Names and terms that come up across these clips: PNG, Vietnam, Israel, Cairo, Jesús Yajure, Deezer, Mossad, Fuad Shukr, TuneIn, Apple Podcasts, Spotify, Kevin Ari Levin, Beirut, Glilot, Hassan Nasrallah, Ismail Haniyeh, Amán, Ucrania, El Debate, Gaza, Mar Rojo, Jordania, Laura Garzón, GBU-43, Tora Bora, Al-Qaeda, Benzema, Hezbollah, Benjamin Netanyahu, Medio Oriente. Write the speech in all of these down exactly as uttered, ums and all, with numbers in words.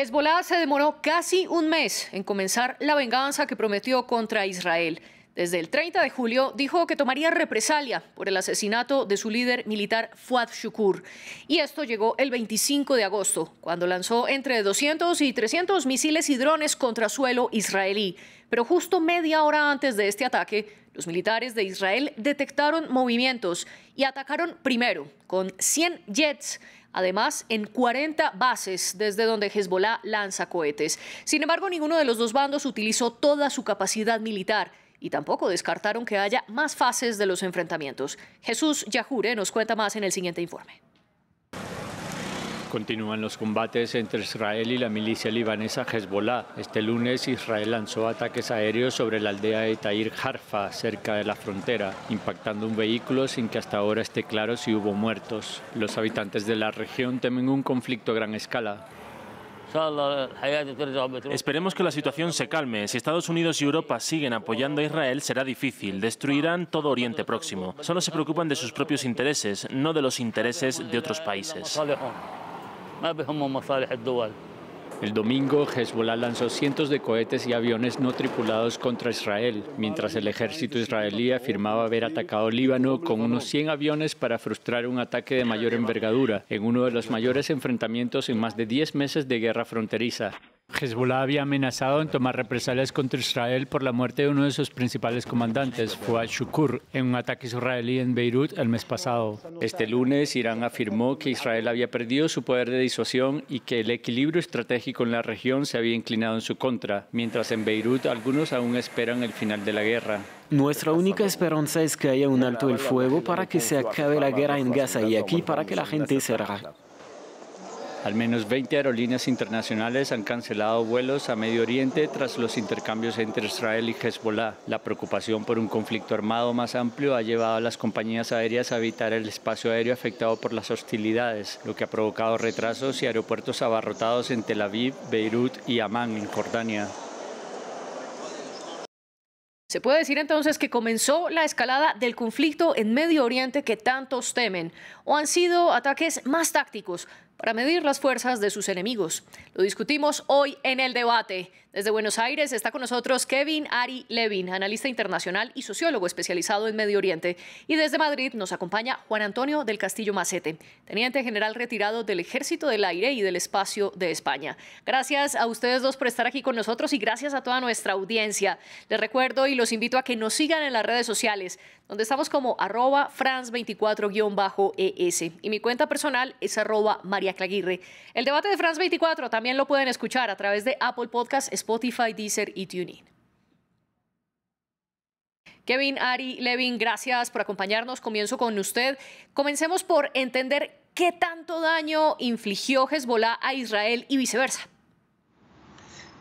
Hezbollah se demoró casi un mes en comenzar la venganza que prometió contra Israel. Desde el treinta de julio dijo que tomaría represalia por el asesinato de su líder militar Fuad Shukr. Y esto llegó el veinticinco de agosto, cuando lanzó entre doscientos y trescientos misiles y drones contra suelo israelí. Pero justo media hora antes de este ataque, los militares de Israel detectaron movimientos y atacaron primero con cien jets. Además, en cuarenta bases desde donde Hezbollah lanza cohetes. Sin embargo, ninguno de los dos bandos utilizó toda su capacidad militar. Y tampoco descartaron que haya más fases de los enfrentamientos. Jesús Yajure nos cuenta más en el siguiente informe. Continúan los combates entre Israel y la milicia libanesa Hezbollah. Este lunes Israel lanzó ataques aéreos sobre la aldea de Tayir Harfa, cerca de la frontera, impactando un vehículo sin que hasta ahora esté claro si hubo muertos. Los habitantes de la región temen un conflicto a gran escala. Esperemos que la situación se calme. Si Estados Unidos y Europa siguen apoyando a Israel, será difícil. Destruirán todo Oriente Próximo. Solo se preocupan de sus propios intereses, no de los intereses de otros países. El domingo, Hezbollah lanzó cientos de cohetes y aviones no tripulados contra Israel, mientras el ejército israelí afirmaba haber atacado Líbano con unos cien aviones para frustrar un ataque de mayor envergadura, en uno de los mayores enfrentamientos en más de diez meses de guerra fronteriza. Hezbollah había amenazado en tomar represalias contra Israel por la muerte de uno de sus principales comandantes, Fuad Shukr, en un ataque israelí en Beirut el mes pasado. Este lunes, Irán afirmó que Israel había perdido su poder de disuasión y que el equilibrio estratégico en la región se había inclinado en su contra, mientras en Beirut algunos aún esperan el final de la guerra. Nuestra única esperanza es que haya un alto el fuego para que se acabe la guerra en Gaza y aquí para que la gente se relaje. Al menos veinte aerolíneas internacionales han cancelado vuelos a Medio Oriente tras los intercambios entre Israel y Hezbollah. La preocupación por un conflicto armado más amplio ha llevado a las compañías aéreas a evitar el espacio aéreo afectado por las hostilidades, lo que ha provocado retrasos y aeropuertos abarrotados en Tel Aviv, Beirut y Amán, en Jordania. Se puede decir entonces que comenzó la escalada del conflicto en Medio Oriente que tantos temen, o han sido ataques más tácticos para medir las fuerzas de sus enemigos. Lo discutimos hoy en El Debate. Desde Buenos Aires está con nosotros Kevin Ari Levin, analista internacional y sociólogo especializado en Medio Oriente. Y desde Madrid nos acompaña Juan Antonio del Castillo Macete, teniente general retirado del Ejército del Aire y del Espacio de España. Gracias a ustedes dos por estar aquí con nosotros y gracias a toda nuestra audiencia. Les recuerdo y los invito a que nos sigan en las redes sociales, donde estamos como arroba France veinticuatro guión es. Y mi cuenta personal es arroba María Claguirre. El debate de France veinticuatro también lo pueden escuchar a través de Apple Podcasts, Spotify, Deezer y TuneIn. Kevin Ari Levin, gracias por acompañarnos. Comienzo con usted. Comencemos por entender qué tanto daño infligió Hezbollah a Israel y viceversa.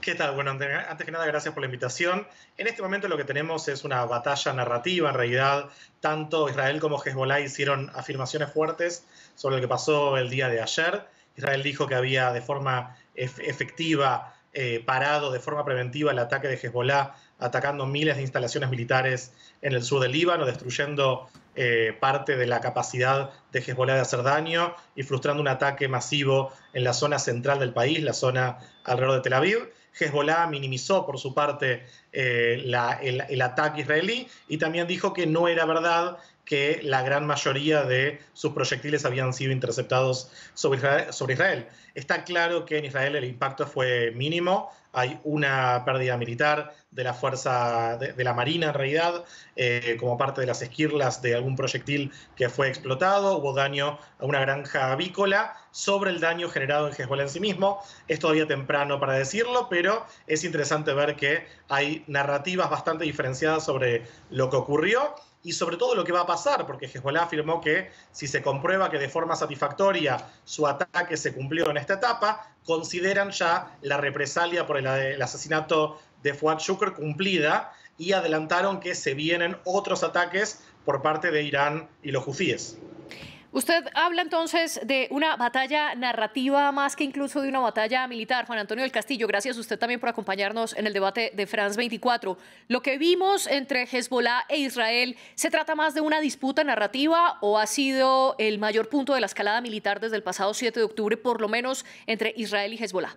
¿Qué tal? Bueno, antes que nada, gracias por la invitación. En este momento lo que tenemos es una batalla narrativa. En realidad, tanto Israel como Hezbollah hicieron afirmaciones fuertes sobre lo que pasó el día de ayer. Israel dijo que había de forma efectiva Eh, parado de forma preventiva el ataque de Hezbollah, atacando miles de instalaciones militares en el sur del Líbano, destruyendo eh, parte de la capacidad de Hezbollah de hacer daño y frustrando un ataque masivo en la zona central del país, la zona alrededor de Tel Aviv. Hezbollah minimizó por su parte eh, la, el, el ataque israelí y también dijo que no era verdad que la gran mayoría de sus proyectiles habían sido interceptados sobre Israel. Sobre Israel. Está claro que en Israel el impacto fue mínimo. Hay una pérdida militar de la fuerza de, de la Marina, en realidad, eh, como parte de las esquirlas de algún proyectil que fue explotado. Hubo daño a una granja avícola sobre el daño generado en Hezbollah en sí mismo. Es todavía temprano para decirlo, pero es interesante ver que hay narrativas bastante diferenciadas sobre lo que ocurrió y sobre todo lo que va a pasar, porque Hezbollah afirmó que si se comprueba que de forma satisfactoria su ataque se cumplió en esta etapa, consideran ya la represalia por el, el asesinato de Fuad Shukr cumplida y adelantaron que se vienen otros ataques por parte de Irán y los hutíes. Usted habla entonces de una batalla narrativa más que incluso de una batalla militar. Juan Antonio del Castillo, gracias a usted también por acompañarnos en el debate de France veinticuatro. ¿Lo que vimos entre Hezbollah e Israel se trata más de una disputa narrativa o ha sido el mayor punto de la escalada militar desde el pasado siete de octubre, por lo menos entre Israel y Hezbollah?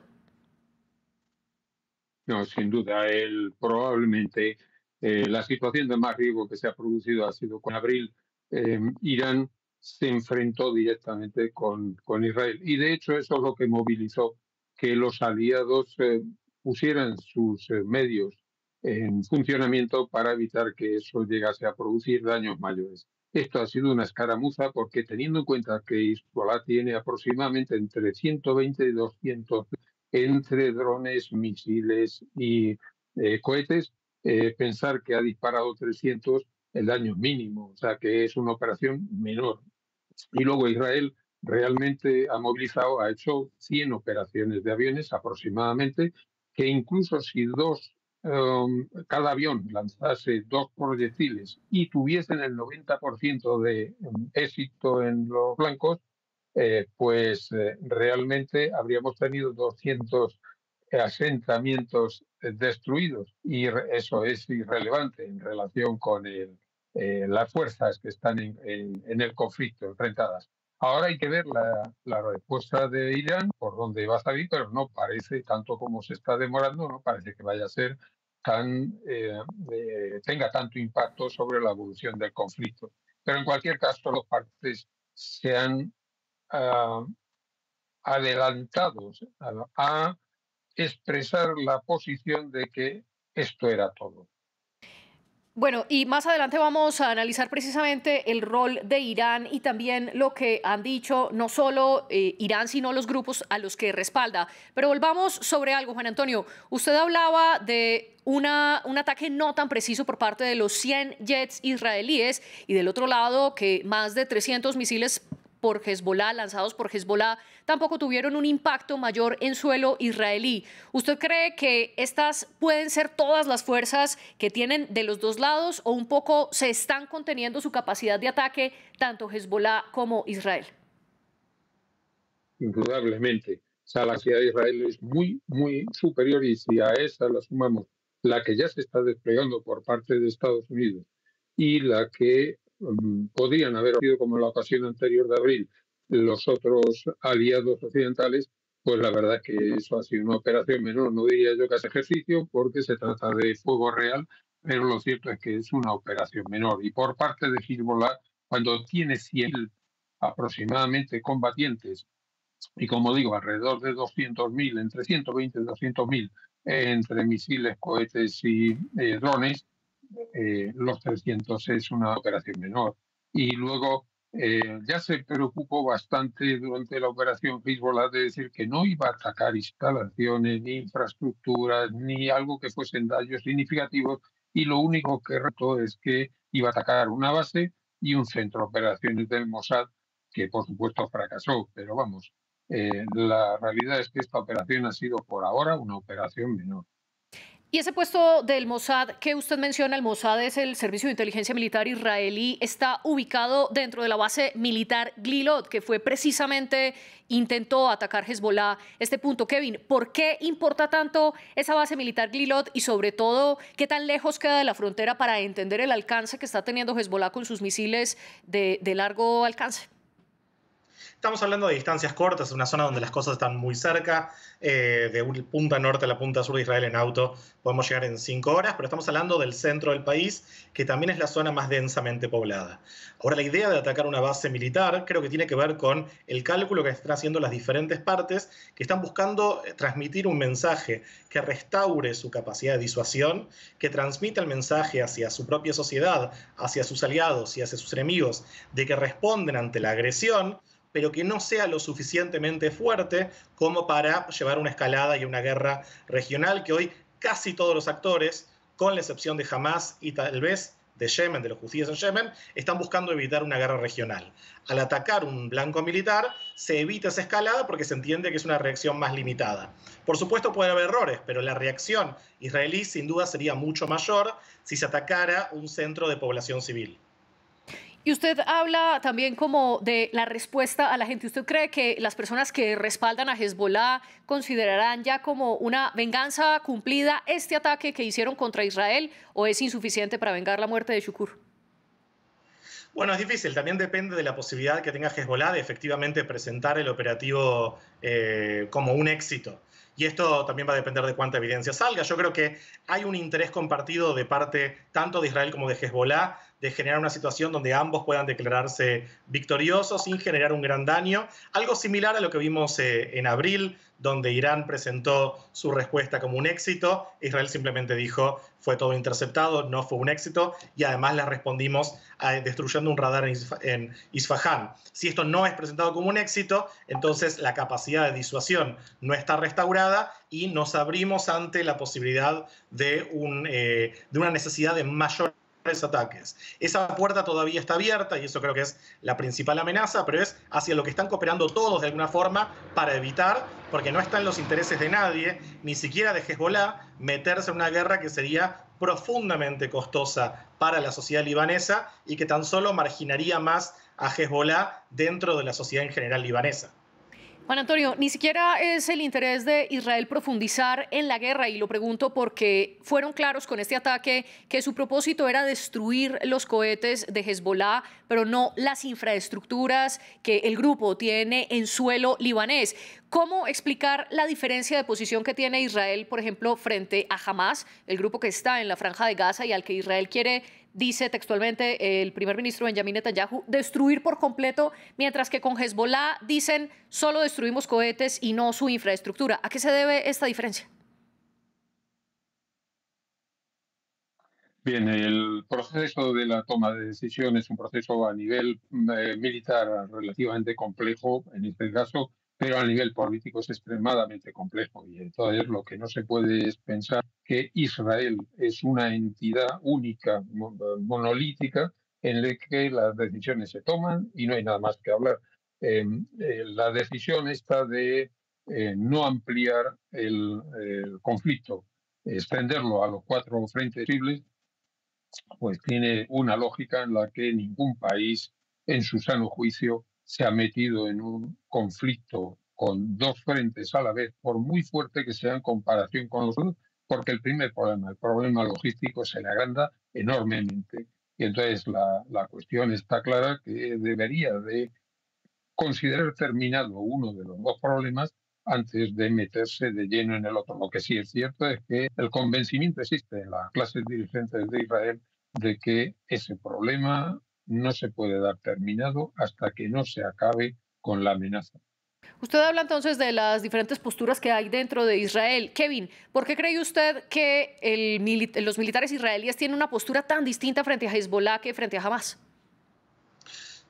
No, sin duda, él probablemente eh, la situación de más riesgo que se ha producido ha sido con abril. Eh, Irán se enfrentó directamente con, con Israel y de hecho eso es lo que movilizó que los aliados eh, pusieran sus eh, medios en funcionamiento para evitar que eso llegase a producir daños mayores. Esto ha sido una escaramuza porque teniendo en cuenta que Hezbollah tiene aproximadamente entre ciento veinte y doscientos entre drones, misiles y eh, cohetes, eh, pensar que ha disparado trescientos, el daño mínimo, o sea que es una operación menor. Y luego Israel realmente ha movilizado, ha hecho cien operaciones de aviones aproximadamente, que incluso si dos, um, cada avión lanzase dos proyectiles y tuviesen el noventa por ciento de éxito en los blancos, eh, pues eh, realmente habríamos tenido doscientos asentamientos destruidos y eso es irrelevante en relación con el, eh, las fuerzas que están en, en, en el conflicto enfrentadas. Ahora hay que ver la, la respuesta de Irán por dónde va a salir, pero no parece, tanto como se está demorando, no parece que vaya a ser tan eh, eh, tenga tanto impacto sobre la evolución del conflicto. Pero en cualquier caso, las partes se han uh, adelantado a, a expresar la posición de que esto era todo. Bueno, y más adelante vamos a analizar precisamente el rol de Irán y también lo que han dicho no solo eh, Irán, sino los grupos a los que respalda. Pero volvamos sobre algo, Juan Antonio. Usted hablaba de una, un ataque no tan preciso por parte de los cien jets israelíes y del otro lado que más de trescientos misiles por Hezbollah, lanzados por Hezbollah, tampoco tuvieron un impacto mayor en suelo israelí. ¿Usted cree que estas pueden ser todas las fuerzas que tienen de los dos lados o un poco se están conteniendo su capacidad de ataque tanto Hezbollah como Israel? Indudablemente. O sea, la ciudad de Israel es muy, muy superior y si a esa la sumamos, la que ya se está desplegando por parte de Estados Unidos y la que podrían haber sido, como en la ocasión anterior de abril, los otros aliados occidentales, pues la verdad es que eso ha sido una operación menor, no diría yo que es ejercicio, porque se trata de fuego real, pero lo cierto es que es una operación menor. Y por parte de Hezbollah, cuando tiene cien mil aproximadamente combatientes, y como digo, alrededor de doscientos mil, entre ciento veinte y doscientos mil, eh, entre misiles, cohetes y eh, drones, Eh, los trescientos es una operación menor. Y luego eh, ya se preocupó bastante durante la operación Hezbollah de decir que no iba a atacar instalaciones, ni infraestructuras, ni algo que fuesen daños significativos, y lo único que retó es que iba a atacar una base y un centro de operaciones del Mossad, que por supuesto fracasó, pero vamos, eh, la realidad es que esta operación ha sido por ahora una operación menor. Y ese puesto del Mossad que usted menciona, el Mossad es el Servicio de Inteligencia Militar israelí, está ubicado dentro de la base militar Glilot, que fue precisamente, intentó atacar Hezbollah. Este punto, Kevin, ¿por qué importa tanto esa base militar Glilot y sobre todo qué tan lejos queda de la frontera para entender el alcance que está teniendo Hezbollah con sus misiles de, de largo alcance? Estamos hablando de distancias cortas, una zona donde las cosas están muy cerca, eh, de punta norte a la punta sur de Israel en auto podemos llegar en cinco horas, pero estamos hablando del centro del país, que también es la zona más densamente poblada. Ahora, la idea de atacar una base militar creo que tiene que ver con el cálculo que están haciendo las diferentes partes, que están buscando transmitir un mensaje que restaure su capacidad de disuasión, que transmita el mensaje hacia su propia sociedad, hacia sus aliados y hacia sus enemigos, de que responden ante la agresión, pero que no sea lo suficientemente fuerte como para llevar una escalada y una guerra regional que hoy casi todos los actores, con la excepción de Hamas y tal vez de Yemen, de los hutíes en Yemen, están buscando evitar una guerra regional. Al atacar un blanco militar, se evita esa escalada porque se entiende que es una reacción más limitada. Por supuesto puede haber errores, pero la reacción israelí sin duda sería mucho mayor si se atacara un centro de población civil. Y usted habla también como de la respuesta a la gente. ¿Usted cree que las personas que respaldan a Hezbollah considerarán ya como una venganza cumplida este ataque que hicieron contra Israel o es insuficiente para vengar la muerte de Shukr? Bueno, es difícil. También depende de la posibilidad que tenga Hezbollah de efectivamente presentar el operativo eh, como un éxito. y esto también va a depender de cuánta evidencia salga. Yo creo que hay un interés compartido de parte tanto de Israel como de Hezbollah de generar una situación donde ambos puedan declararse victoriosos sin generar un gran daño. Algo similar a lo que vimos eh, en abril, donde Irán presentó su respuesta como un éxito. Israel simplemente dijo, fue todo interceptado, no fue un éxito, y además le respondimos eh, destruyendo un radar en, Isf- en Isfahán. Si esto no es presentado como un éxito, entonces la capacidad de disuasión no está restaurada y nos abrimos ante la posibilidad de, un, eh, de una necesidad de mayor ataques. Esa puerta todavía está abierta y eso creo que es la principal amenaza, pero es hacia lo que están cooperando todos de alguna forma para evitar, porque no está en los intereses de nadie, ni siquiera de Hezbollah, meterse en una guerra que sería profundamente costosa para la sociedad libanesa y que tan solo marginaría más a Hezbollah dentro de la sociedad en general libanesa. Juan Antonio, ni siquiera es el interés de Israel profundizar en la guerra, y lo pregunto porque fueron claros con este ataque que su propósito era destruir los cohetes de Hezbollah, pero no las infraestructuras que el grupo tiene en suelo libanés. ¿Cómo explicar la diferencia de posición que tiene Israel, por ejemplo, frente a Hamás, el grupo que está en la Franja de Gaza y al que Israel quiere, dice textualmente el primer ministro Benjamin Netanyahu, destruir por completo, mientras que con Hezbollah dicen solo destruimos cohetes y no su infraestructura? ¿A qué se debe esta diferencia? Bien, el proceso de la toma de decisión es un proceso a nivel eh, militar relativamente complejo en este caso, pero a nivel político es extremadamente complejo, y entonces lo que no se puede es pensar que Israel es una entidad única, monolítica, en la que las decisiones se toman y no hay nada más que hablar. Eh, eh, la decisión esta de eh, no ampliar el, el conflicto, extenderlo a los cuatro frentes posibles, pues tiene una lógica en la que ningún país, en su sano juicio, se ha metido en un conflicto con dos frentes a la vez, por muy fuerte que sea en comparación con los otros, porque el primer problema, el problema logístico, se le agranda enormemente. Y entonces la, la cuestión está clara, que debería de considerar terminado uno de los dos problemas antes de meterse de lleno en el otro. Lo que sí es cierto es que el convencimiento existe en las clases dirigentes de Israel de que ese problema no se puede dar terminado hasta que no se acabe con la amenaza. Usted habla entonces de las diferentes posturas que hay dentro de Israel. Kevin, ¿por qué cree usted que el mili- los militares israelíes tienen una postura tan distinta frente a Hezbollah que frente a Hamás?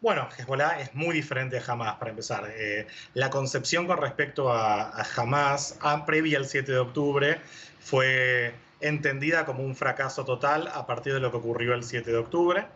Bueno, Hezbollah es muy diferente a Hamás, para empezar. Eh, la concepción con respecto a, a Hamás, a, previa al siete de octubre, fue entendida como un fracaso total a partir de lo que ocurrió el siete de octubre.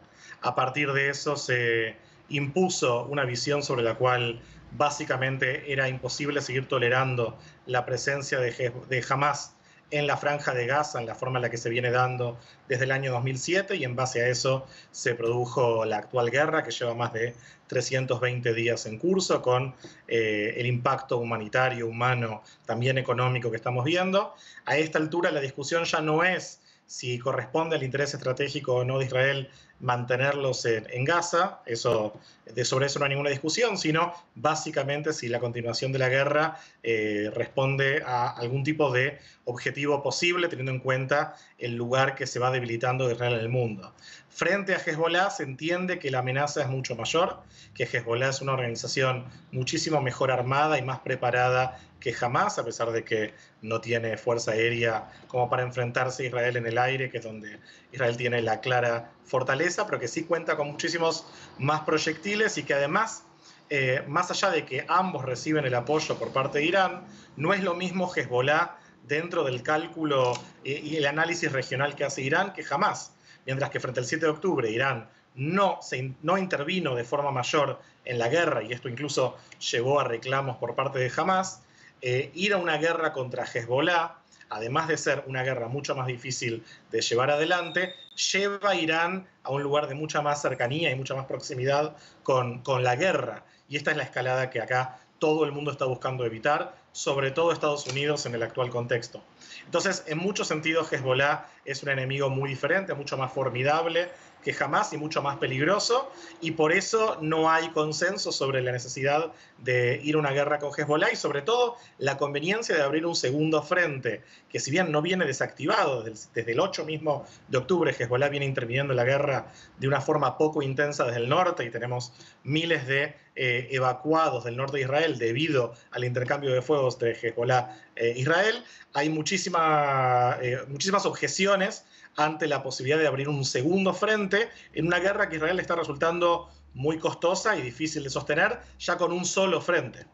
A partir de eso se impuso una visión sobre la cual básicamente era imposible seguir tolerando la presencia de Hamás en la Franja de Gaza, en la forma en la que se viene dando desde el año dos mil siete, y en base a eso se produjo la actual guerra, que lleva más de trescientos veinte días en curso, con eh, el impacto humanitario, humano, también económico que estamos viendo. A esta altura la discusión ya no es si corresponde al interés estratégico o no de Israel mantenerlos en, en Gaza, eso, de sobre eso no hay ninguna discusión, sino básicamente si la continuación de la guerra eh, responde a algún tipo de objetivo posible, teniendo en cuenta el lugar que se va debilitando de Israel en el mundo. Frente a Hezbollah se entiende que la amenaza es mucho mayor, que Hezbollah es una organización muchísimo mejor armada y más preparada que Hamás, a pesar de que no tiene fuerza aérea como para enfrentarse a Israel en el aire, que es donde Israel tiene la clara fortaleza, pero que sí cuenta con muchísimos más proyectiles y que además, eh, más allá de que ambos reciben el apoyo por parte de Irán, no es lo mismo Hezbollah dentro del cálculo eh, y el análisis regional que hace Irán que Hamás. Mientras que frente al siete de octubre Irán no, se, no intervino de forma mayor en la guerra, y esto incluso llevó a reclamos por parte de Hamás, eh, ir a una guerra contra Hezbollah, además de ser una guerra mucho más difícil de llevar adelante, lleva a Irán a un lugar de mucha más cercanía y mucha más proximidad con, con la guerra. Y esta es la escalada que acá todo el mundo está buscando evitar, sobre todo Estados Unidos en el actual contexto. Entonces, en muchos sentidos, Hezbollah es un enemigo muy diferente, mucho más formidable que Hamas y mucho más peligroso, y por eso no hay consenso sobre la necesidad de ir a una guerra con Hezbollah y sobre todo la conveniencia de abrir un segundo frente, que si bien no viene desactivado, desde el, desde el ocho mismo de octubre Hezbollah viene interviniendo en la guerra de una forma poco intensa desde el norte y tenemos miles de eh, evacuados del norte de Israel debido al intercambio de fuegos de Hezbollah e eh, Israel, hay muchísima, eh, muchísimas objeciones ante la posibilidad de abrir un segundo frente en una guerra que Israel está resultando muy costosa y difícil de sostener, ya con un solo frente.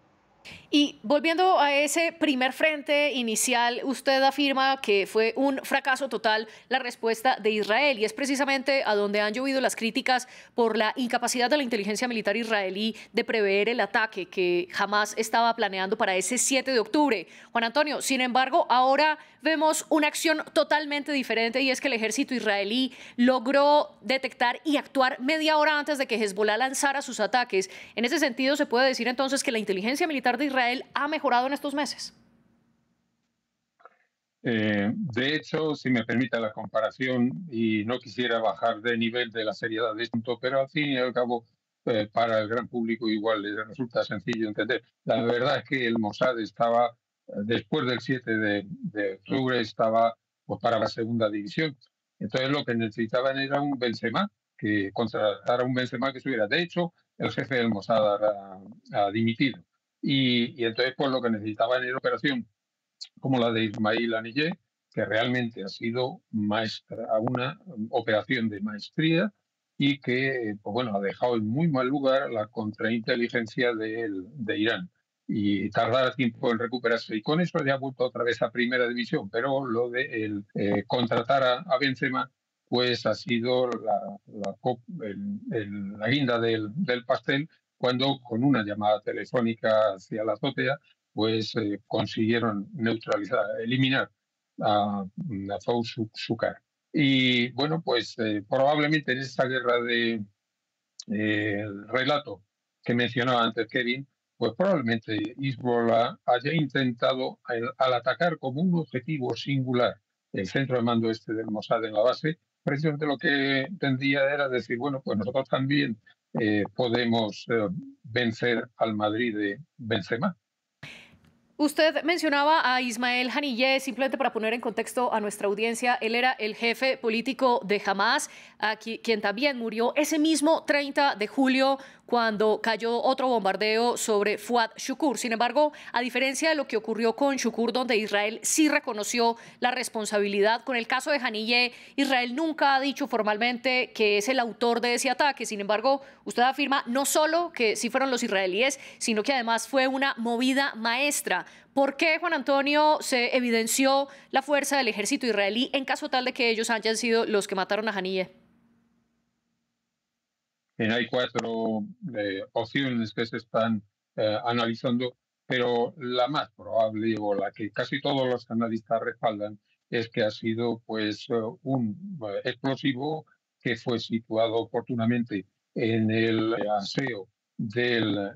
Y volviendo a ese primer frente inicial, usted afirma que fue un fracaso total la respuesta de Israel y es precisamente a donde han llovido las críticas por la incapacidad de la inteligencia militar israelí de prever el ataque que Hamas estaba planeando para ese siete de octubre. Juan Antonio, sin embargo, ahora vemos una acción totalmente diferente y es que el ejército israelí logró detectar y actuar media hora antes de que Hezbollah lanzara sus ataques. En ese sentido, ¿se puede decir entonces que la inteligencia militar de Israel ha mejorado en estos meses? Eh, de hecho, si me permite la comparación, y no quisiera bajar de nivel de la seriedad del asunto, pero al fin y al cabo, eh, para el gran público igual les resulta sencillo entender. La verdad es que el Mossad estaba, después del siete de octubre, estaba pues, para la segunda división. Entonces lo que necesitaban era un Benzema, que contratara un Benzema que estuviera. De hecho, el jefe del Mossad ha, ha dimitido. Y, y entonces pues, lo que necesitaban era una operación como la de Ismail Haniyeh, que realmente ha sido maestra, una operación de maestría y que pues, bueno, ha dejado en muy mal lugar la contrainteligencia de, el, de Irán. Y tardará tiempo en recuperarse. Y con eso ya ha vuelto otra vez a primera división. Pero lo de el, eh, contratar a, a Benzema pues, ha sido la, la, el, el, la guinda del, del pastel, cuando con una llamada telefónica hacia la azotea, pues eh, consiguieron neutralizar, eliminar a, a Fuad Shukr. Y bueno, pues eh, probablemente en esta guerra de eh, relato que mencionaba antes Kevin, pues probablemente Hezbollah haya intentado, al, al atacar como un objetivo singular el centro de mando este del Mossad en la base, precisamente lo que tendía era decir, bueno, pues nosotros también Eh, podemos eh, vencer al Madrid de Benzema. Usted mencionaba a Ismail Haniyeh, simplemente para poner en contexto a nuestra audiencia, él era el jefe político de Hamas, a quien también murió ese mismo treinta de julio cuando cayó otro bombardeo sobre Fuad Shukr. Sin embargo, a diferencia de lo que ocurrió con Shukr, donde Israel sí reconoció la responsabilidad, con el caso de Haniyeh, Israel nunca ha dicho formalmente que es el autor de ese ataque. Sin embargo, usted afirma no solo que sí fueron los israelíes, sino que además fue una movida maestra. ¿Por qué, Juan Antonio, se evidenció la fuerza del ejército israelí en caso tal de que ellos hayan sido los que mataron a Haniyeh? Bien, hay cuatro eh, opciones que se están eh, analizando, pero la más probable o la que casi todos los analistas respaldan es que ha sido pues, un explosivo que fue situado oportunamente en el aseo del eh,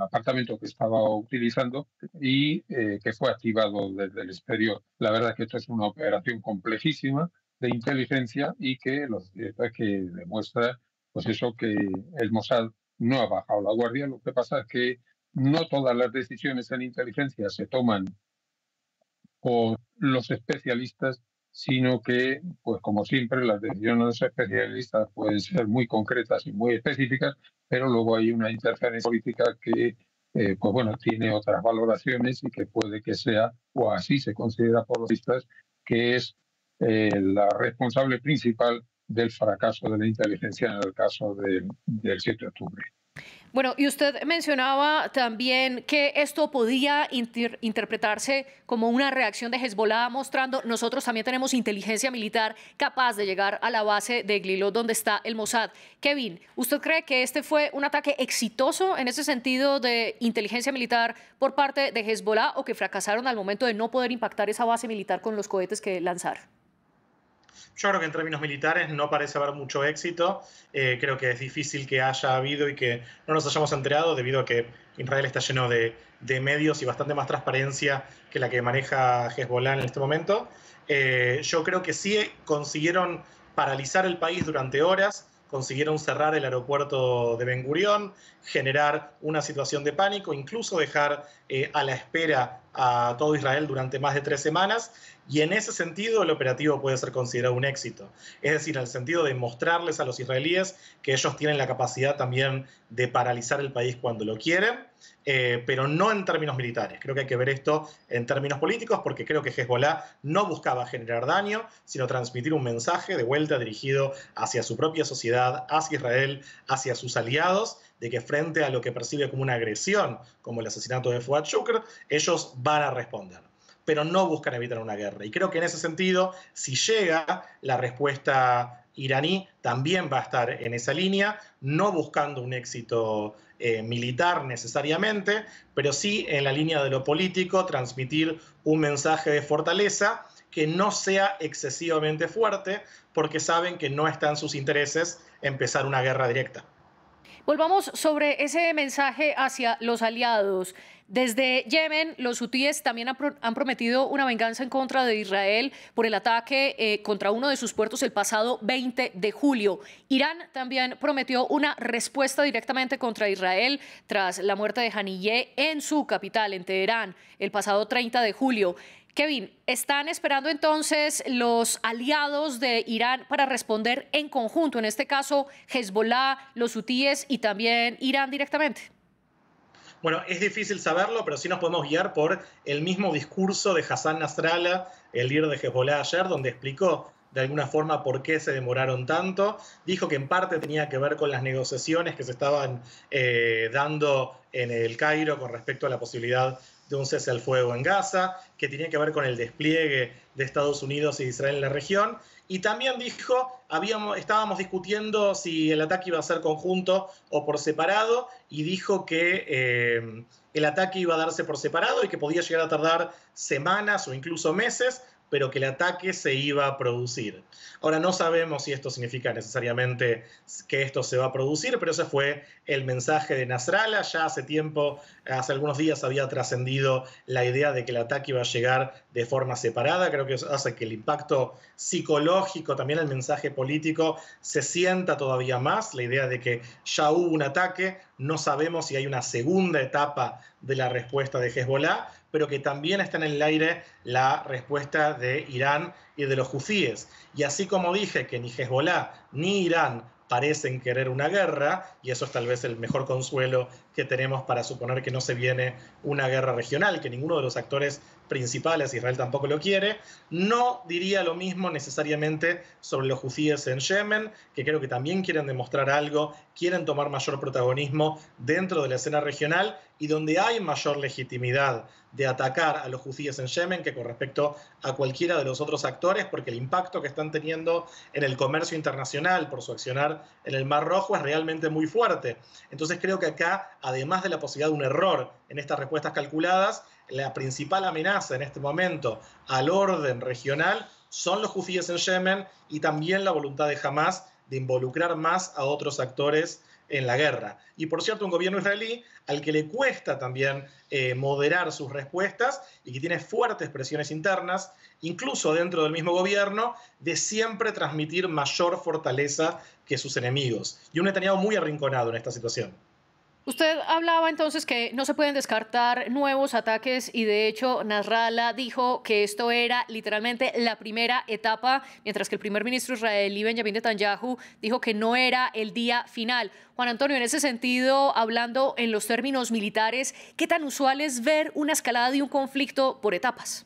apartamento que estaba utilizando y eh, que fue activado desde el exterior. La verdad es que esto es una operación complejísima de inteligencia y que, lo cierto es que demuestra pues eso, que el Mossad no ha bajado la guardia. Lo que pasa es que no todas las decisiones en inteligencia se toman por los especialistas, sino que, pues como siempre, las decisiones de los especialistas pueden ser muy concretas y muy específicas, pero luego hay una interferencia política que eh, pues bueno, tiene otras valoraciones y que puede que sea, o así se considera por los analistas, que es eh, la responsable principal del fracaso de la inteligencia en el caso de, del siete de octubre. Bueno, y usted mencionaba también que esto podía inter- interpretarse como una reacción de Hezbollah mostrando nosotros también tenemos inteligencia militar capaz de llegar a la base de Glilot donde está el Mossad. Kevin, ¿usted cree que este fue un ataque exitoso en ese sentido de inteligencia militar por parte de Hezbollah o que fracasaron al momento de no poder impactar esa base militar con los cohetes que lanzaron? Yo creo que en términos militares no parece haber mucho éxito. Eh, creo que es difícil que haya habido y que no nos hayamos enterado, debido a que Israel está lleno de, de medios y bastante más transparencia que la que maneja Hezbollah en este momento. Eh, yo creo que sí consiguieron paralizar el país durante horas, consiguieron cerrar el aeropuerto de Ben Gurión, generar una situación de pánico, incluso dejar eh, a la espera a todo Israel durante más de tres semanas, y en ese sentido el operativo puede ser considerado un éxito. Es decir, en el sentido de mostrarles a los israelíes que ellos tienen la capacidad también de paralizar el país cuando lo quieren, eh, pero no en términos militares. Creo que hay que ver esto en términos políticos, porque creo que Hezbollah no buscaba generar daño, sino transmitir un mensaje de vuelta dirigido hacia su propia sociedad, hacia Israel, hacia sus aliados, de que frente a lo que percibe como una agresión, como el asesinato de Fuad Shukr, ellos van a responder, pero no buscan evitar una guerra. Y creo que en ese sentido, si llega la respuesta iraní, también va a estar en esa línea, no buscando un éxito eh, militar necesariamente, pero sí en la línea de lo político, transmitir un mensaje de fortaleza que no sea excesivamente fuerte, porque saben que no está en sus intereses empezar una guerra directa. Volvamos sobre ese mensaje hacia los aliados. Desde Yemen, los hutíes también han, pro han prometido una venganza en contra de Israel por el ataque eh, contra uno de sus puertos el pasado veinte de julio. Irán también prometió una respuesta directamente contra Israel tras la muerte de Haniyeh en su capital, en Teherán, el pasado treinta de julio. Kevin, ¿están esperando entonces los aliados de Irán para responder en conjunto, en este caso Hezbollah, los hutíes y también Irán directamente? Bueno, es difícil saberlo, pero sí nos podemos guiar por el mismo discurso de Hassan Nasrallah, el líder de Hezbollah, ayer, donde explicó de alguna forma por qué se demoraron tanto. Dijo que en parte tenía que ver con las negociaciones que se estaban eh, dando en el Cairo con respecto a la posibilidad de un cese al fuego en Gaza, que tenía que ver con el despliegue de Estados Unidos y de Israel en la región. Y también dijo, habíamos, estábamos discutiendo si el ataque iba a ser conjunto o por separado, y dijo que eh, el ataque iba a darse por separado y que podía llegar a tardar semanas o incluso meses, pero que el ataque se iba a producir. Ahora, no sabemos si esto significa necesariamente que esto se va a producir, pero ese fue el mensaje de Nasrallah. Ya hace tiempo, hace algunos días, había trascendido la idea de que el ataque iba a llegar de forma separada. Creo que eso hace que el impacto psicológico, también el mensaje político, se sienta todavía más. La idea de que ya hubo un ataque, no sabemos si hay una segunda etapa de la respuesta de Hezbollah, pero que también está en el aire la respuesta de Irán y de los hutíes. Y así como dije que ni Hezbollah ni Irán parecen querer una guerra, y eso es tal vez el mejor consuelo que tenemos para suponer que no se viene una guerra regional, que ninguno de los actores principales, Israel tampoco lo quiere, no diría lo mismo necesariamente sobre los hutíes en Yemen, que creo que también quieren demostrar algo, quieren tomar mayor protagonismo dentro de la escena regional, y donde hay mayor legitimidad de atacar a los hutíes en Yemen que con respecto a cualquiera de los otros actores, porque el impacto que están teniendo en el comercio internacional por su accionar en el Mar Rojo es realmente muy fuerte. Entonces creo que acá, además de la posibilidad de un error en estas respuestas calculadas, la principal amenaza en este momento al orden regional son los hutíes en Yemen y también la voluntad de Hamas de involucrar más a otros actores en la guerra. Y por cierto, un gobierno israelí al que le cuesta también eh, moderar sus respuestas y que tiene fuertes presiones internas, incluso dentro del mismo gobierno, de siempre transmitir mayor fortaleza que sus enemigos. Y un Netanyahu muy arrinconado en esta situación. Usted hablaba entonces que no se pueden descartar nuevos ataques y de hecho Nasrallah dijo que esto era literalmente la primera etapa, mientras que el primer ministro israelí Benjamin Netanyahu dijo que no era el día final. Juan Antonio, en ese sentido, hablando en los términos militares, ¿qué tan usual es ver una escalada de un conflicto por etapas?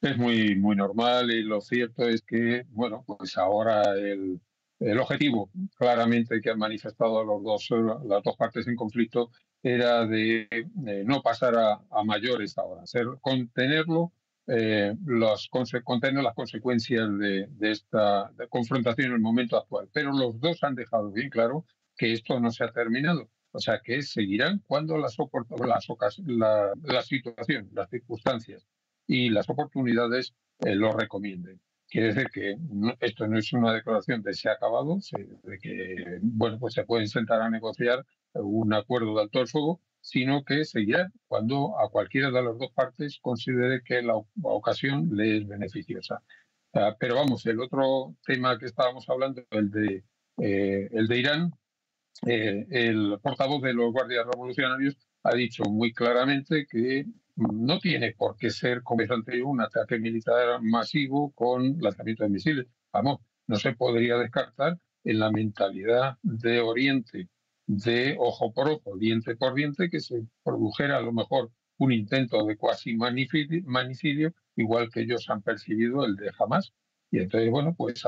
Es muy, muy normal, y lo cierto es que, bueno, pues ahora el... El objetivo, claramente, que han manifestado los dos, las dos partes en conflicto era de eh, no pasar a, a mayores ahora, ser, contenerlo, eh, los, contener las consecuencias de, de esta confrontación en el momento actual. Pero los dos han dejado bien claro que esto no se ha terminado, o sea, que seguirán cuando las, las, las, la, la situación, las circunstancias y las oportunidades eh, lo recomienden. Quiere decir que no, esto no es una declaración de se ha acabado, de que bueno, pues se pueden sentar a negociar un acuerdo de alto el fuego, sino que seguirá cuando a cualquiera de las dos partes considere que la ocasión le es beneficiosa. Pero vamos, el otro tema que estábamos hablando, el de, eh, el de Irán, eh, el portavoz de los guardias revolucionarios ha dicho muy claramente que no tiene por qué ser comenzante un ataque militar masivo con lanzamiento de misiles. Vamos, no se podría descartar en la mentalidad de Oriente, de ojo por ojo, diente por diente, que se produjera a lo mejor un intento de cuasi manicidio, igual que ellos han percibido el de Hamás. Y entonces, bueno, pues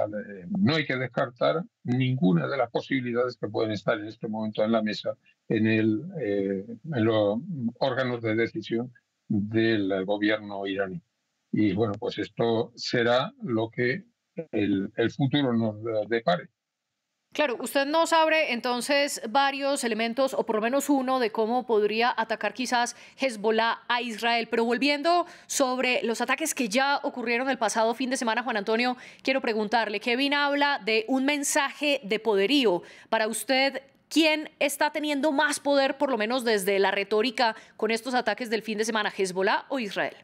no hay que descartar ninguna de las posibilidades que pueden estar en este momento en la mesa, en, el, eh, en los órganos de decisión del gobierno iraní. Y bueno, pues esto será lo que el, el futuro nos depare. Claro, usted nos abre entonces varios elementos, o por lo menos uno, de cómo podría atacar quizás Hezbollah a Israel. Pero volviendo sobre los ataques que ya ocurrieron el pasado fin de semana, Juan Antonio, quiero preguntarle, Kevin habla de un mensaje de poderío. Para usted, ¿quién está teniendo más poder, por lo menos desde la retórica, con estos ataques del fin de semana, Hezbollah o Israel?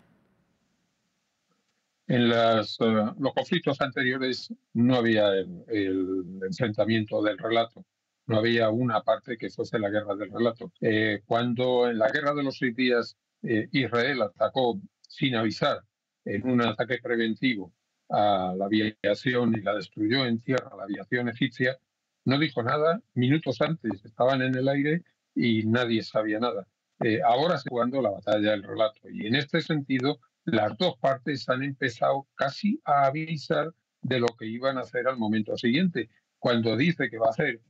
En las, uh, los conflictos anteriores no había el, el enfrentamiento del relato, no había una parte que fuese la guerra del relato. Eh, cuando en la guerra de los seis días eh, Israel atacó sin avisar en un ataque preventivo a la aviación y la destruyó en tierra, la aviación egipcia, no dijo nada, minutos antes estaban en el aire y nadie sabía nada. Eh, ahora se está jugando la batalla del relato y en este sentido las dos partes han empezado casi a avisar de lo que iban a hacer al momento siguiente. Cuando dice que va a hacer,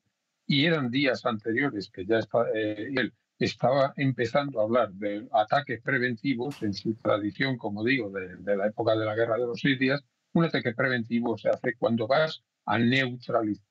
y eran días anteriores que ya está, eh, él estaba empezando a hablar de ataques preventivos, en su tradición, como digo, de, de la época de la Guerra de los Seis Días, un ataque preventivo se hace cuando vas a neutralizar,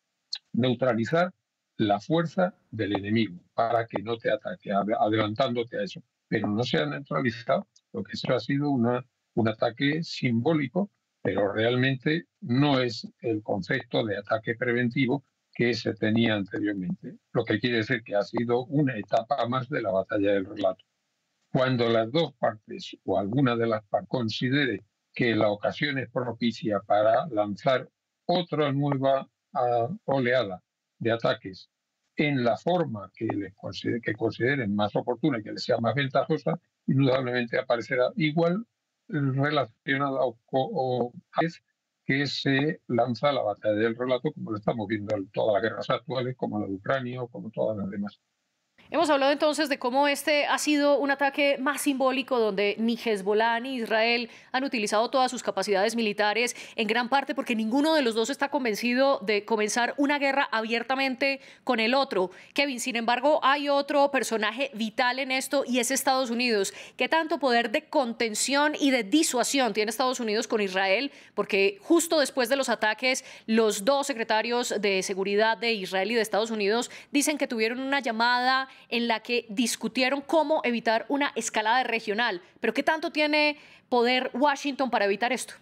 neutralizar la fuerza del enemigo para que no te ataque, adelantándote a eso. Pero no se ha neutralizado, lo que eso ha sido una, un ataque simbólico, pero realmente no es el concepto de ataque preventivo que se tenía anteriormente, lo que quiere decir que ha sido una etapa más de la batalla del relato. Cuando las dos partes o alguna de las partes considere que la ocasión es propicia para lanzar otra nueva uh, oleada de ataques, en la forma que, les consideren, que consideren más oportuna y que les sea más ventajosa, indudablemente aparecerá igual relacionada o, o es que se lanza la batalla del relato, como lo estamos viendo en todas las guerras actuales, como la de Ucrania o como todas las demás. Hemos hablado entonces de cómo este ha sido un ataque más simbólico, donde ni Hezbollah ni Israel han utilizado todas sus capacidades militares, en gran parte porque ninguno de los dos está convencido de comenzar una guerra abiertamente con el otro. Kevin, sin embargo, hay otro personaje vital en esto y es Estados Unidos. ¿Qué tanto poder de contención y de disuasión tiene Estados Unidos con Israel? Porque justo después de los ataques, los dos secretarios de seguridad de Israel y de Estados Unidos dicen que tuvieron una llamada en la que discutieron cómo evitar una escalada regional. ¿Pero qué tanto tiene poder Washington para evitar esto?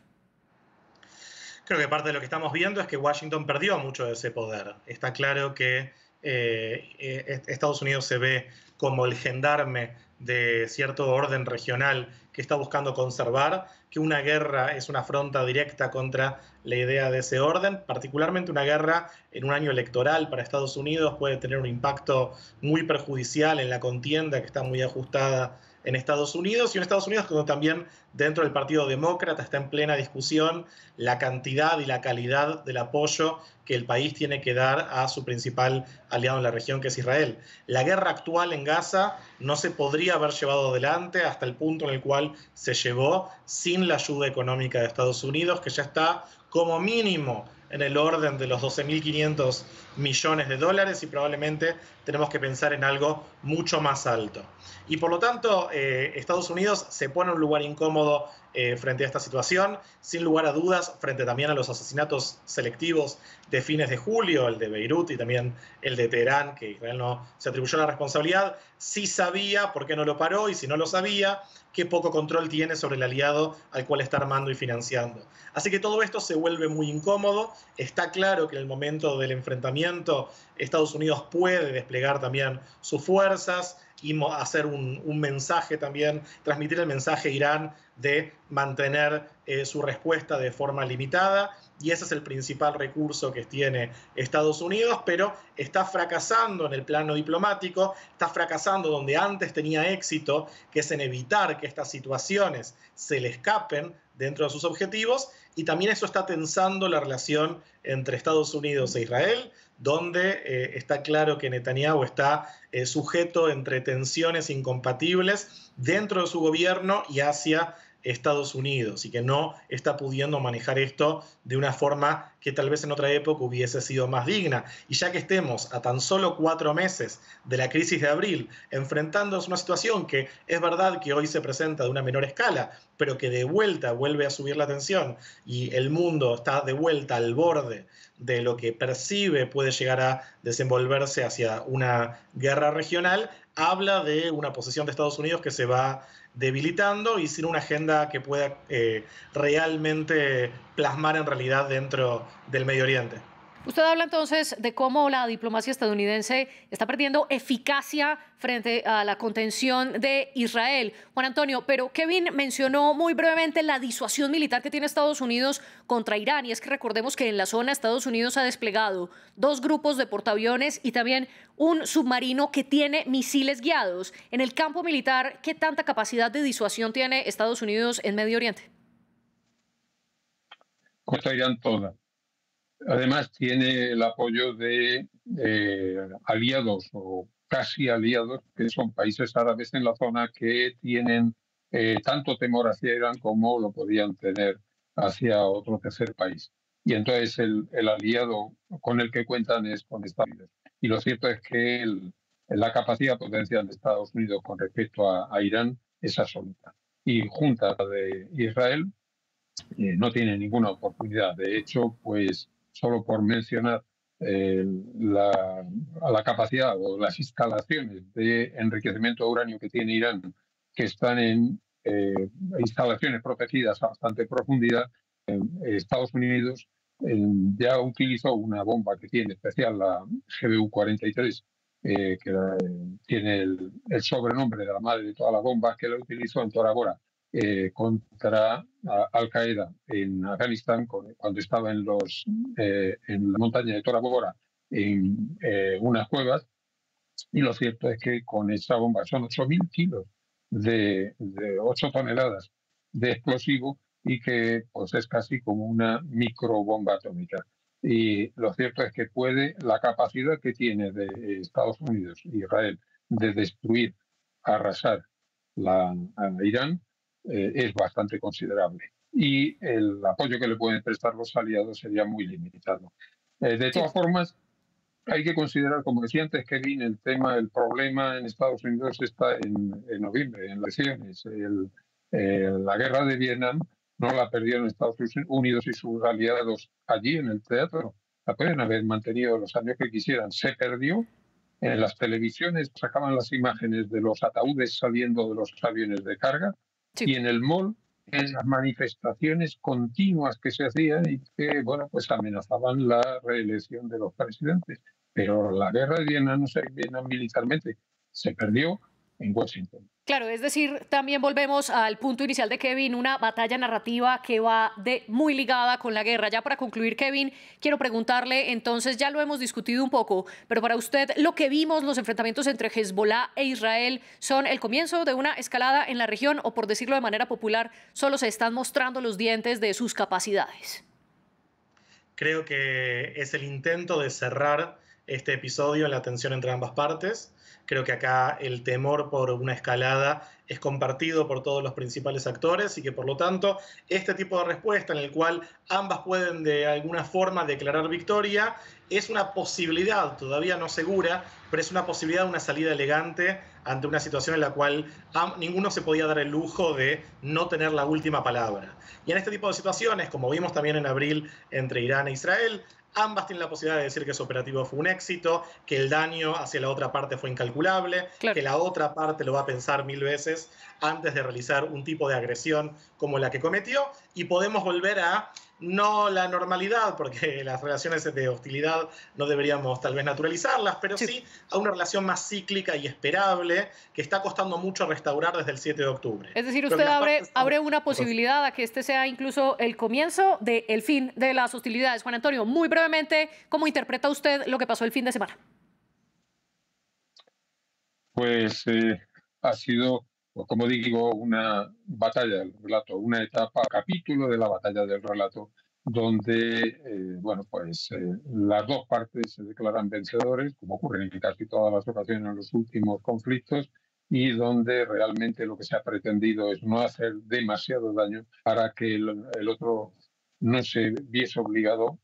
Creo que parte de lo que estamos viendo es que Washington perdió mucho de ese poder. Está claro que eh, eh, Estados Unidos se ve como el gendarme de cierto orden regional que está buscando conservar, que una guerra es una afronta directa contra la idea de ese orden, particularmente una guerra en un año electoral para Estados Unidos puede tener un impacto muy perjudicial en la contienda que está muy ajustada en Estados Unidos, y en Estados Unidos cuando también dentro del Partido Demócrata está en plena discusión la cantidad y la calidad del apoyo que el país tiene que dar a su principal aliado en la región, que es Israel. La guerra actual en Gaza no se podría haber llevado adelante hasta el punto en el cual se llevó sin la ayuda económica de Estados Unidos, que ya está como mínimo en el orden de los doce mil quinientos millones de dólares y probablemente tenemos que pensar en algo mucho más alto. Y por lo tanto, eh, Estados Unidos se pone en un lugar incómodo eh, frente a esta situación, sin lugar a dudas, frente también a los asesinatos selectivos de fines de julio, el de Beirut y también el de Teherán, que Israel no se atribuyó la responsabilidad. Sí sabía por qué no lo paró, y si no lo sabía, qué poco control tiene sobre el aliado al cual está armando y financiando. Así que todo esto se vuelve muy incómodo. Está claro que en el momento del enfrentamiento Estados Unidos puede desplegar también sus fuerzas y hacer un, un mensaje también, transmitir el mensaje a Irán de mantener eh, su respuesta de forma limitada, y ese es el principal recurso que tiene Estados Unidos, pero está fracasando en el plano diplomático, está fracasando donde antes tenía éxito, que es en evitar que estas situaciones se le escapen dentro de sus objetivos, y también eso está tensando la relación entre Estados Unidos e Israel, donde eh, está claro que Netanyahu está eh, sujeto entre tensiones incompatibles dentro de su gobierno y hacia Estados Unidos, y que no está pudiendo manejar esto de una forma que tal vez en otra época hubiese sido más digna. Y ya que estemos a tan solo cuatro meses de la crisis de abril, enfrentándonos a una situación que es verdad que hoy se presenta de una menor escala, pero que de vuelta vuelve a subir la tensión y el mundo está de vuelta al borde de lo que percibe puede llegar a desenvolverse hacia una guerra regional, habla de una posición de Estados Unidos que se va debilitando y sin una agenda que pueda eh, realmente plasmar en realidad dentro del Medio Oriente. Usted habla entonces de cómo la diplomacia estadounidense está perdiendo eficacia frente a la contención de Israel. Juan Antonio, pero Kevin mencionó muy brevemente la disuasión militar que tiene Estados Unidos contra Irán, y es que recordemos que en la zona Estados Unidos ha desplegado dos grupos de portaaviones y también un submarino que tiene misiles guiados. En el campo militar, ¿qué tanta capacidad de disuasión tiene Estados Unidos en Medio Oriente? Contra Irán toda. Además, tiene el apoyo de eh, aliados o casi aliados, que son países árabes en la zona que tienen eh, tanto temor hacia Irán como lo podían tener hacia otro tercer país. Y entonces el, el aliado con el que cuentan es con Estados Unidos. Y lo cierto es que el, la capacidad potencial de Estados Unidos con respecto a, a Irán es absoluta. Y junta de Israel eh, no tiene ninguna oportunidad. De hecho, pues solo por mencionar eh, la, la capacidad o las instalaciones de enriquecimiento de uranio que tiene Irán, que están en eh, instalaciones protegidas a bastante profundidad, eh, Estados Unidos eh, ya utilizó una bomba que tiene especial, la G B U cuarenta y tres, eh, que la, eh, tiene el, el sobrenombre de la madre de todas las bombas, que la utilizó en Tora Bora Eh, contra Al-Qaeda en Afganistán con, cuando estaba en, los, eh, en la montaña de Tora Bora en eh, unas cuevas, y lo cierto es que con esa bomba son ocho mil kilos de, de ocho toneladas de explosivo, y que pues, es casi como una microbomba atómica. Y lo cierto es que puede, la capacidad que tiene de Estados Unidos y Israel de destruir, arrasar la, a Irán, Eh, es bastante considerable, y el apoyo que le pueden prestar los aliados sería muy limitado. Eh, de todas formas, hay que considerar, como decía antes Kevin, el tema, el problema en Estados Unidos está en, en noviembre, en las elecciones. El, eh, la guerra de Vietnam no la perdieron Estados Unidos y sus aliados allí en el teatro, la pueden haber mantenido los años que quisieran, se perdió. En las televisiones sacaban las imágenes de los ataúdes saliendo de los aviones de carga. Sí. Y en el mall, en las manifestaciones continuas que se hacían y que, bueno, pues amenazaban la reelección de los presidentes. Pero la guerra de Vietnam no se ganó militarmente, se perdió en Washington. Claro, es decir, también volvemos al punto inicial de Kevin, una batalla narrativa que va de muy ligada con la guerra. Ya para concluir, Kevin, quiero preguntarle, entonces ya lo hemos discutido un poco, pero para usted lo que vimos, los enfrentamientos entre Hezbollah e Israel, ¿son el comienzo de una escalada en la región o, por decirlo de manera popular, solo se están mostrando los dientes de sus capacidades? Creo que es el intento de cerrar este episodio en la tensión entre ambas partes. Creo que acá el temor por una escalada es compartido por todos los principales actores y que, por lo tanto, este tipo de respuesta en el cual ambas pueden de alguna forma declarar victoria es una posibilidad, todavía no segura, pero es una posibilidad de una salida elegante ante una situación en la cual ninguno se podía dar el lujo de no tener la última palabra. Y en este tipo de situaciones, como vimos también en abril entre Irán e Israel, ambas tienen la posibilidad de decir que su operativo fue un éxito, que el daño hacia la otra parte fue incalculable, claro, que la otra parte lo va a pensar mil veces antes de realizar un tipo de agresión como la que cometió, y podemos volver a, no la normalidad, porque las relaciones de hostilidad no deberíamos tal vez naturalizarlas, pero sí, sí a una relación más cíclica y esperable que está costando mucho restaurar desde el siete de octubre. Es decir, usted abre, abre una posibilidad a que este sea incluso el comienzo del fin de las hostilidades. Juan Antonio, muy brevemente, ¿cómo interpreta usted lo que pasó el fin de semana? Pues eh, ha sido, como digo, una batalla del relato, una etapa, capítulo de la batalla del relato, donde eh, bueno, pues, eh, las dos partes se declaran vencedores, como ocurre en casi todas las ocasiones en los últimos conflictos, y donde realmente lo que se ha pretendido es no hacer demasiado daño para que el, el otro no se viese obligado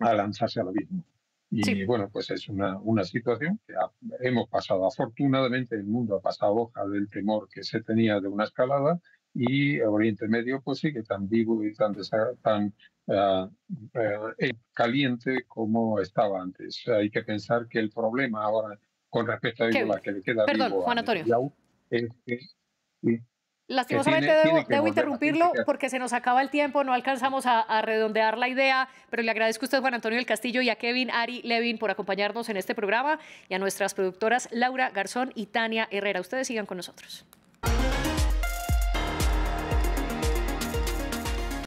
a lanzarse al abismo. Y sí, bueno, pues es una, una situación que ha, hemos pasado. Afortunadamente el mundo ha pasado hoja del temor que se tenía de una escalada y Oriente Medio pues sigue tan vivo y tan, tan uh, uh, caliente como estaba antes. Hay que pensar que el problema ahora con respecto a Hezbollah que le queda Perdón, vivo Juan Antonio. Es que, sí. Lastimosamente tiene, debo, tiene debo interrumpirlo porque se nos acaba el tiempo, no alcanzamos a, a redondear la idea, pero le agradezco a usted, Juan Antonio del Castillo, y a Kevin Ari Levin por acompañarnos en este programa, y a nuestras productoras Laura Garzón y Tania Herrera. Ustedes sigan con nosotros.